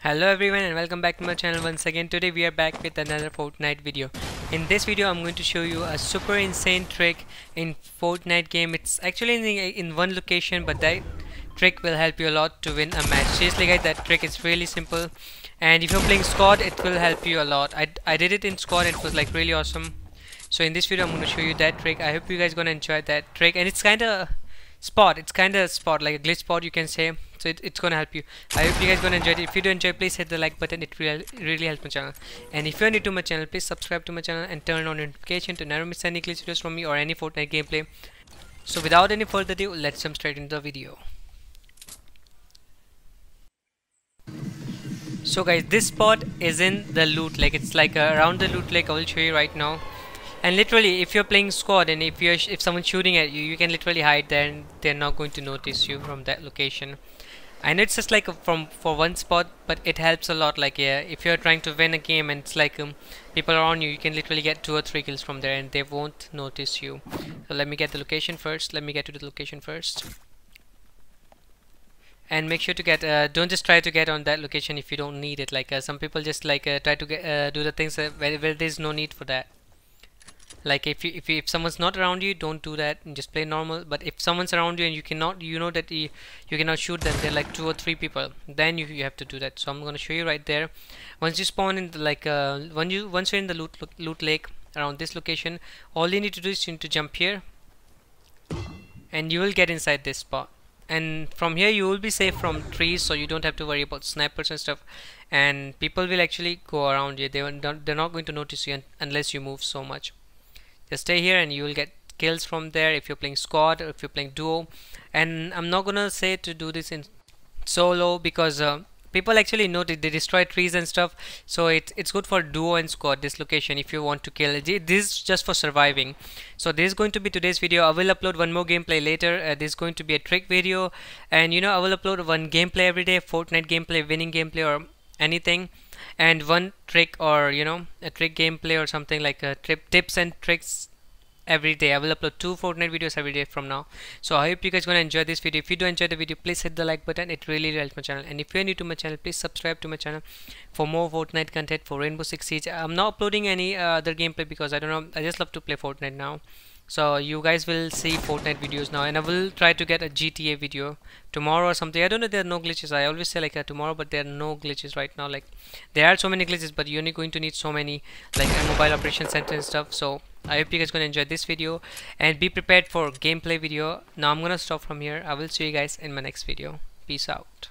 Hello everyone and welcome back to my channel once again. Today we are back with another Fortnite video. In this video I'm going to show you a super insane trick in Fortnite game. It's actually in one location, but that trick will help you a lot to win a match. Seriously guys, that trick is really simple, and if you're playing squad it will help you a lot. I did it in squad and it was like really awesome. So in this video I'm going to show you that trick. I hope you guys gonna enjoy that trick, and it's kind of spot, like a glitch spot you can say. So it's gonna help you. I hope you guys gonna enjoy it. If you do enjoy, please hit the like button. It really helps my channel. And if you're new to my channel, please subscribe to my channel and turn on notification to never miss any glitch videos from me or any Fortnite gameplay. So without any further ado, let's jump straight into the video. So guys, this spot is in the loot lake. It's like around the loot lake. I will show you right now. And literally, if you're playing squad and if someone's shooting at you, you can literally hide there and they're not going to notice you from that location. I know it's just like for one spot, but it helps a lot. Like yeah, if you're trying to win a game and it's like people are on you, you can literally get 2 or 3 kills from there and they won't notice you. So let me get the location first. Let me get to the location first. And make sure to get don't just try to get on that location if you don't need it. Like some people just like try to get, do the things where there's no need for that. Like if someone's not around you, don't do that and just play normal. But if someone's around you and you cannot, you know that you cannot shoot them, they're like 2 or 3 people, then you have to do that. So I'm gonna show you right there. Once you spawn in the, like once you're in the loot lake around this location, all you need to do is you need to jump here and you will get inside this spot, and from here you will be safe from trees, so you don't have to worry about snipers and stuff, and people will actually go around you. They're not going to notice you unless you move so much. Just stay here and you will get kills from there if you're playing squad or if you're playing duo. And I'm not gonna say to do this in solo because people actually know that they destroy trees and stuff. So it's good for duo and squad, this location, if you want to kill. This is just for surviving. So this is going to be today's video. I will upload one more gameplay later. This is going to be a trick video, and you know I will upload one gameplay every day, Fortnite gameplay, winning gameplay or anything, and one trick, or you know, a trick gameplay or something like a tips and tricks every day. I will upload 2 Fortnite videos every day from now. So I hope you guys gonna enjoy this video. If you do enjoy the video, please hit the like button. It really helps my channel. And if you're new to my channel, please subscribe to my channel for more Fortnite content, for Rainbow Six Siege. I'm not uploading any other gameplay because I don't know, I just love to play Fortnite now. So you guys will see Fortnite videos now, and I will try to get a GTA video tomorrow or something. I don't know, there are no glitches. I always say like tomorrow, but there are no glitches right now. Like there are so many glitches, but you're only going to need so many, like a mobile operation center and stuff. So I hope you guys gonna enjoy this video and be prepared for gameplay video. Now I'm gonna stop from here. I will see you guys in my next video. Peace out.